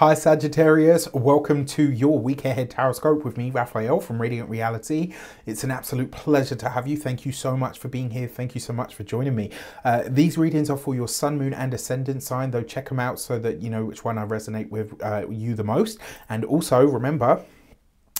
Hi Sagittarius, welcome to your week ahead Taroscope with me, Raphael from Reydiant Reality. It's an absolute pleasure to have you. Thank you so much for being here. Thank you so much for joining me. These readings are for your sun, moon and ascendant sign, though check them out so that you know which one I resonate with you the most. And also remember,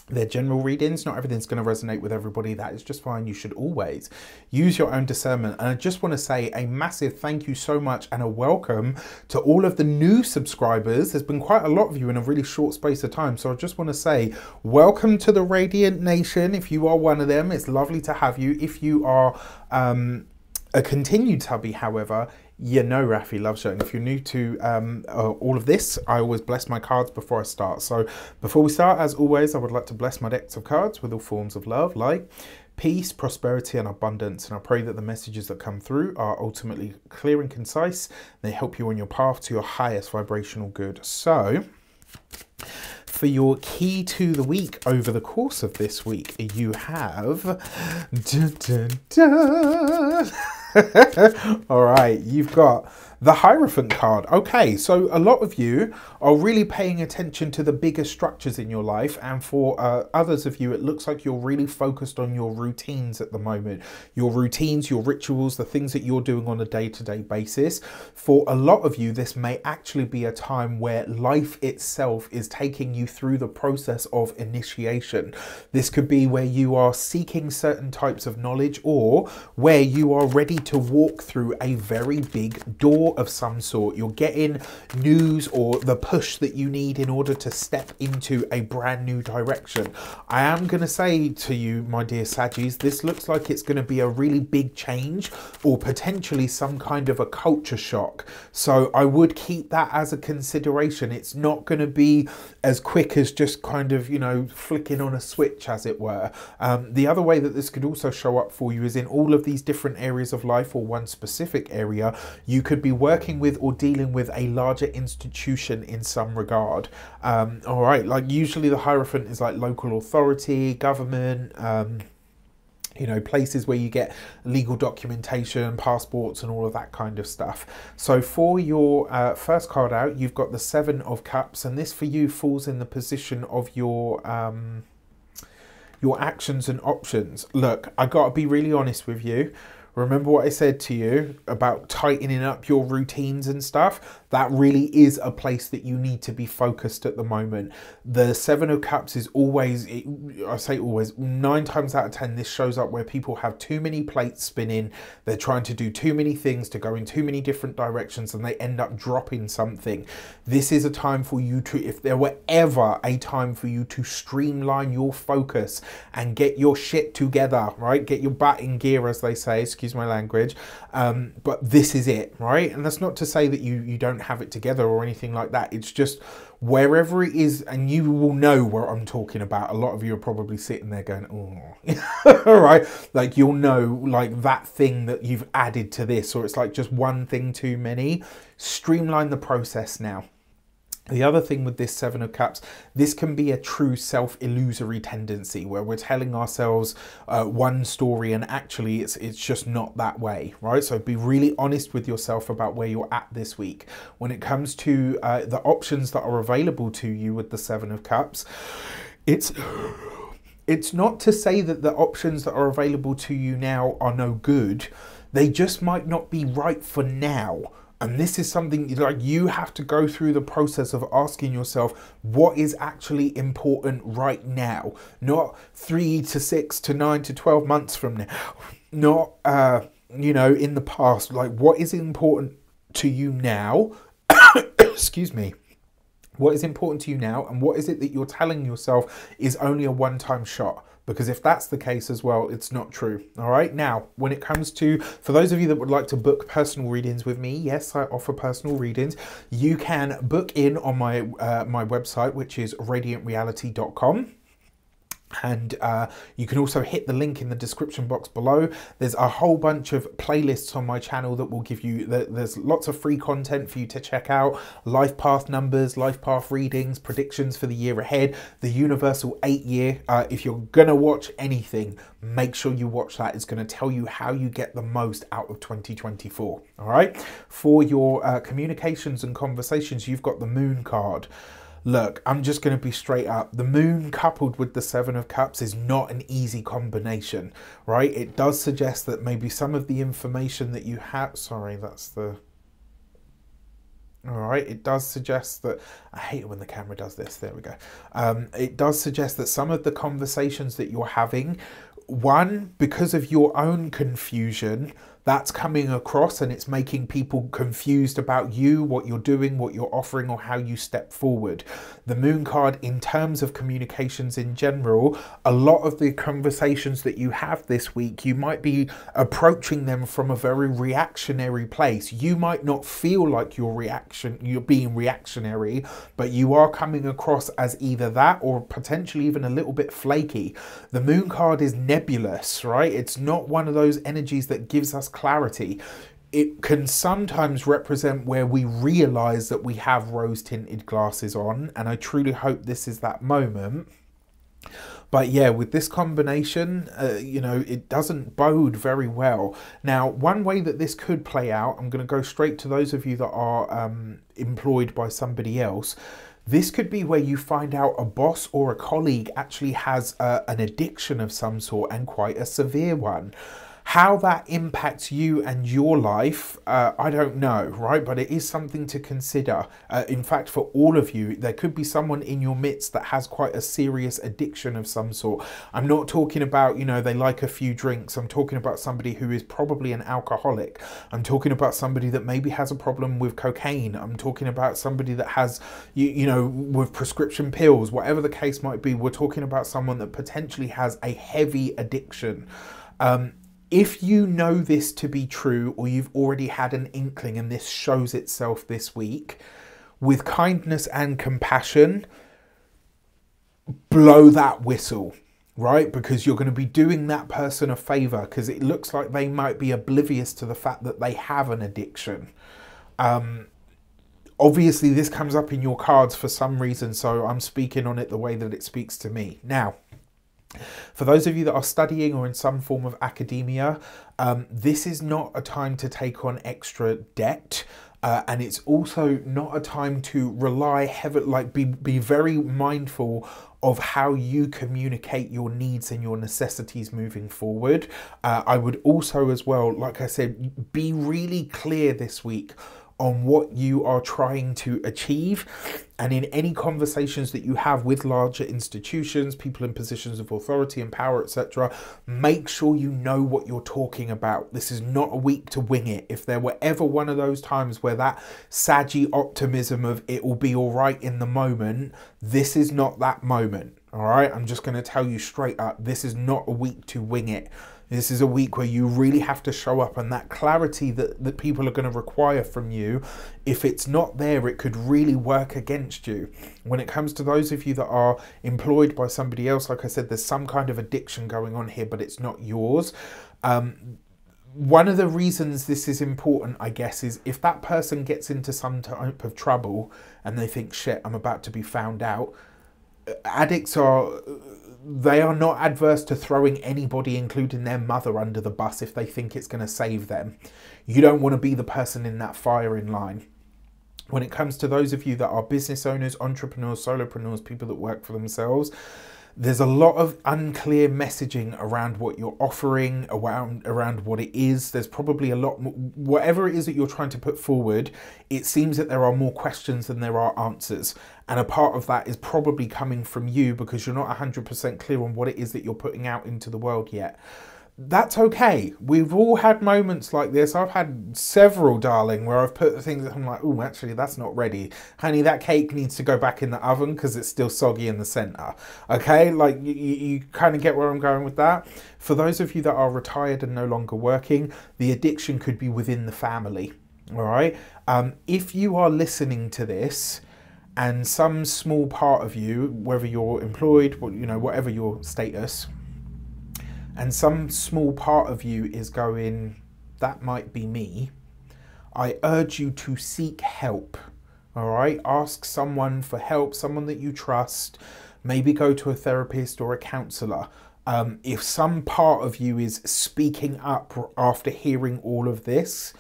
they're general readings. Not everything's going to resonate with everybody. That is just fine. You should always use your own discernment. And I just want to say a massive thank you so much and a welcome to all of the new subscribers. There's been quite a lot of you in a really short space of time. So I just want to say welcome to the Reydiant Nation. If you are one of them, it's lovely to have you. If you are a continued hubby, however, you know Rafi loves you. And if you're new to all of this, I always bless my cards before I start. So before we start, as always, I would like to bless my decks of cards with all forms of love, like peace, prosperity and abundance. And I pray that the messages that come through are ultimately clear and concise. They help you on your path to your highest vibrational good. So for your key to the week, over the course of this week, you have... Dun, dun, dun. All right, you've got the Hierophant card. Okay, so a lot of you are really paying attention to the bigger structures in your life, and for others of you, it looks like you're really focused on your routines at the moment. Your routines, your rituals, the things that you're doing on a day-to-day basis. For a lot of you, this may actually be a time where life itself is taking you through the process of initiation. This could be where you are seeking certain types of knowledge, or where you are ready to walk through a very big door of some sort. You're getting news or the push that you need in order to step into a brand new direction. I am going to say to you, my dear Saggies, this looks like it's going to be a really big change or potentially some kind of a culture shock. So I would keep that as a consideration. It's not going to be as quick as just kind of, you know, flicking on a switch, as it were. The other way that this could also show up for you is in all of these different areas of life or one specific area, you could be working with or dealing with a larger institution in some regard. All right, like usually the Hierophant is like local authority, government, you know, places where you get legal documentation, passports and all of that kind of stuff. So for your first card out, you've got the Seven of Cups, and this for you falls in the position of your actions and options. Look, I gotta be really honest with you. Remember what I said to you about tightening up your routines and stuff? That really is a place that you need to be focused at the moment. The Seven of Cups is always, I say always, 9 times out of 10, this shows up where people have too many plates spinning. They're trying to do too many things, to go in too many different directions, and they end up dropping something. This is a time for you to, if there were ever a time for you to streamline your focus and get your shit together, right? Get your butt in gear, as they say. Excuse my language, but this is it, right? And that's not to say that you don't have it together or anything like that. It's just wherever it is, and you will know what I'm talking about. A lot of you are probably sitting there going, oh, all right, like you'll know, like that thing that you've added to this, or it's like just one thing too many. Streamline the process now. The other thing with this Seven of Cups, this can be a true self-illusory tendency where we're telling ourselves one story and actually it's just not that way, right? So be really honest with yourself about where you're at this week. When it comes to the options that are available to you with the Seven of Cups, it's not to say that the options that are available to you now are no good. They just might not be right for now. And this is something like you have to go through the process of asking yourself what is actually important right now, not 3 to 6 to 9 to 12 months from now, not, you know, in the past, like what is important to you now, excuse me. What is important to you now, and what is it that you're telling yourself is only a one-time shot? Because if that's the case as well, it's not true, all right? Now, when it comes to, for those of you that would like to book personal readings with me, yes, I offer personal readings. You can book in on my, my website, which is reydiantreality.com. And you can also hit the link in the description box below. There's a whole bunch of playlists on my channel that will give you, there's lots of free content for you to check out. Life path numbers, life path readings, predictions for the year ahead, the universal 8-year. If you're gonna watch anything, make sure you watch that. It's gonna tell you how you get the most out of 2024, all right? For your communications and conversations, you've got the Moon card. Look, I'm just going to be straight up. The moon coupled with the Seven of Cups is not an easy combination, right? It does suggest that maybe some of the information that you have... Sorry, that's the... All right, it does suggest that, I hate it when the camera does this, there we go. It does suggest that some of the conversations that you're having, one, because of your own confusion, that's coming across and it's making people confused about you, what you're doing, what you're offering, or how you step forward. The moon card, in terms of communications in general, a lot of the conversations that you have this week, you might be approaching them from a very reactionary place. You might not feel like you're being reactionary, but you are coming across as either that or potentially even a little bit flaky. The moon card is nebulous, right? It's not one of those energies that gives us clarity. It can sometimes represent where we realize that we have rose-tinted glasses on, and I truly hope this is that moment. But yeah, with this combination, you know, it doesn't bode very well. Now, one way that this could play out, I'm going to go straight to those of you that are employed by somebody else. This could be where you find out a boss or a colleague actually has an addiction of some sort, and quite a severe one. How that impacts you and your life, I don't know, right? But it is something to consider. In fact, for all of you, there could be someone in your midst that has quite a serious addiction of some sort. I'm not talking about, you know, they like a few drinks. I'm talking about somebody who is probably an alcoholic. I'm talking about somebody that maybe has a problem with cocaine. I'm talking about somebody that has, you know, with prescription pills, whatever the case might be. We're talking about someone that potentially has a heavy addiction. If you know this to be true, or you've already had an inkling and this shows itself this week, with kindness and compassion, blow that whistle, right? Because you're going to be doing that person a favor, because it looks like they might be oblivious to the fact that they have an addiction. Obviously, this comes up in your cards for some reason, so I'm speaking on it the way that it speaks to me. Now, for those of you that are studying or in some form of academia, this is not a time to take on extra debt. And it's also not a time to rely heavily, like be very mindful of how you communicate your needs and your necessities moving forward. I would also as well, like I said, be really clear this week on what you are trying to achieve. And in any conversations that you have with larger institutions, people in positions of authority and power, etc., make sure you know what you're talking about. This is not a week to wing it. If there were ever one of those times where that saggy optimism of it will be all right in the moment, this is not that moment, all right? I'm just gonna tell you straight up, this is not a week to wing it. This is a week where you really have to show up, and that clarity that people are going to require from you, if it's not there, it could really work against you. When it comes to those of you that are employed by somebody else, like I said, there's some kind of addiction going on here, but it's not yours. One of the reasons this is important, I guess, is if that person gets into some type of trouble and they think, shit, I'm about to be found out. Addicts are... They are not adverse to throwing anybody, including their mother, under the bus if they think it's going to save them. You don't want to be the person in that firing line. When it comes to those of you that are business owners, entrepreneurs, solopreneurs, people that work for themselves, there's a lot of unclear messaging around what you're offering, around what it is. There's probably a lot more, whatever it is that you're trying to put forward, it seems that there are more questions than there are answers. And a part of that is probably coming from you because you're not 100% clear on what it is that you're putting out into the world yet. That's okay. We've all had moments like this. I've had several, darling, where I've put things that I'm like, oh, actually, that's not ready. Honey, that cake needs to go back in the oven because it's still soggy in the center. Okay, like you kind of get where I'm going with that. For those of you that are retired and no longer working, the addiction could be within the family, all right? If you are listening to this, and some small part of you, whether you're employed, you know, whatever your status, and some small part of you is going, that might be me, I urge you to seek help, all right? Ask someone for help, someone that you trust, maybe go to a therapist or a counsellor. If some part of you is speaking up after hearing all of this,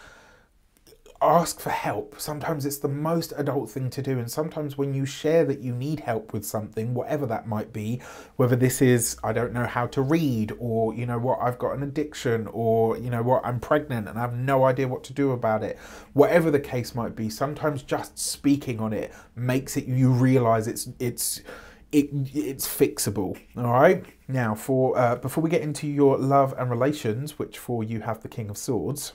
ask for help. Sometimes it's the most adult thing to do, and sometimes when you share that you need help with something, whatever that might be, whether this is, I don't know how to read, or you know what, I've got an addiction, or you know what, I'm pregnant and I have no idea what to do about it. Whatever the case might be, sometimes just speaking on it makes it, you realize it's fixable. All right, now for before we get into your love and relations, which for you have the King of Swords,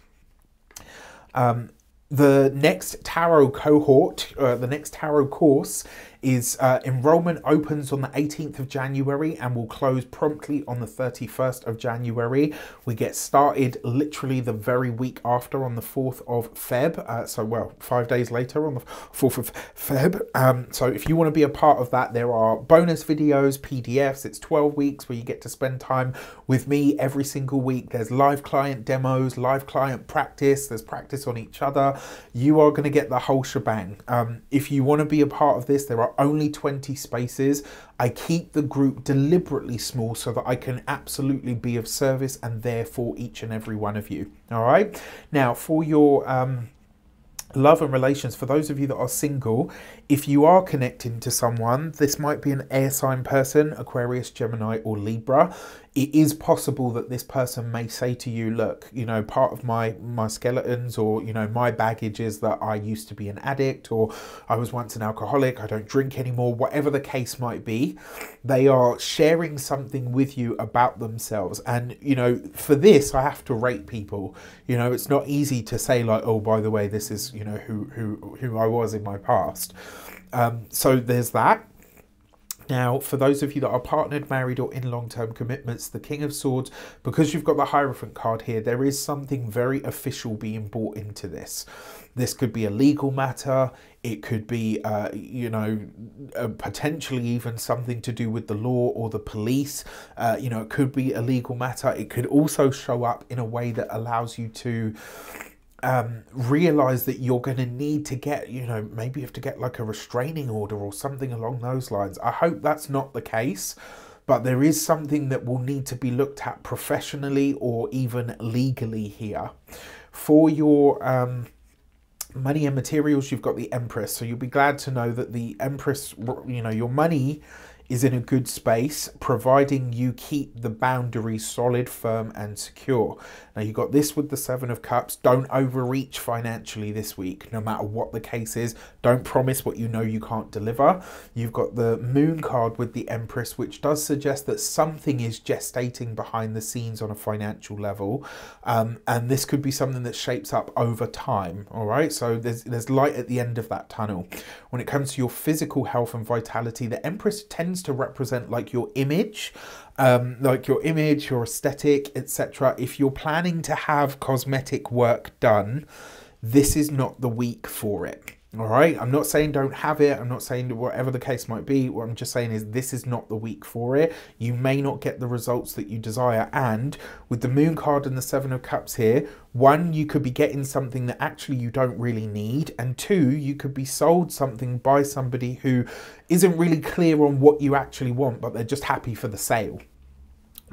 the next tarot cohort, the next tarot course is enrollment opens on the 18th of January and will close promptly on the 31st of January. We get started literally the very week after on the 4th of Feb. So, well, 5 days later on the 4th of Feb. So if you want to be a part of that, there are bonus videos, PDFs. It's 12 weeks where you get to spend time with me every single week. There's live client demos, live client practice. There's practice on each other. You are going to get the whole shebang. If you want to be a part of this, there are only 20 spaces. I keep the group deliberately small so that I can absolutely be of service and there for each and every one of you. All right, now for your love and relations, for those of you that are single, if you are connecting to someone, this might be an air sign person, Aquarius, Gemini or Libra. It is possible that this person may say to you, look, you know, part of my skeletons, or you know, my baggage is that I used to be an addict, or I was once an alcoholic, I don't drink anymore, whatever the case might be. They are sharing something with you about themselves. And, you know, for this, I have to rate people. You know, it's not easy to say like, oh, by the way, this is, you know, who I was in my past. So there's that. Now, for those of you that are partnered, married or in long-term commitments, the King of Swords, because you've got the Hierophant card here, there is something very official being brought into this. This could be a legal matter. It could be, you know, potentially even something to do with the law or the police. You know, it could be a legal matter. It could also show up in a way that allows you to realize that you're going to need to get, you know, maybe you have to get like a restraining order or something along those lines. I hope that's not the case, but there is something that will need to be looked at professionally or even legally here. For your money and materials, you've got the Empress. So you'll be glad to know that the Empress, you know, your money is in a good space, providing you keep the boundaries solid, firm and secure. Now you've got this with the Seven of Cups. Don't overreach financially this week, no matter what the case is. Don't promise what you know you can't deliver. You've got the Moon card with the Empress, which does suggest that something is gestating behind the scenes on a financial level. And this could be something that shapes up over time, all right? So there's light at the end of that tunnel. When it comes to your physical health and vitality, the Empress tends to represent like your image, your aesthetic, etc. If you're planning to have cosmetic work done, this is not the week for it. All right, I'm not saying don't have it. I'm not saying whatever the case might be. What I'm just saying is this is not the week for it. You may not get the results that you desire. And with the Moon card and the Seven of Cups here, one, you could be getting something that actually you don't really need. And two, you could be sold something by somebody who isn't really clear on what you actually want, but they're just happy for the sale.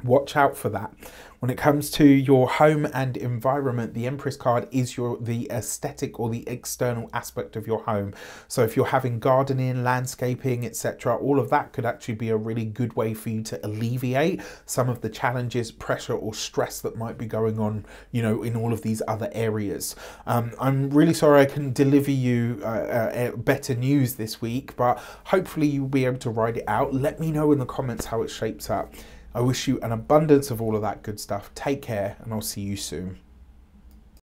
Watch out for that. When it comes to your home and environment, the Empress card is the aesthetic or the external aspect of your home. So if you're having gardening, landscaping, etc., all of that could actually be a really good way for you to alleviate some of the challenges, pressure or stress that might be going on, you know, in all of these other areas. I'm really sorry I couldn't deliver you better news this week, but hopefully you'll be able to ride it out. Let me know in the comments how it shapes up. I wish you an abundance of all of that good stuff. Take care, and I'll see you soon.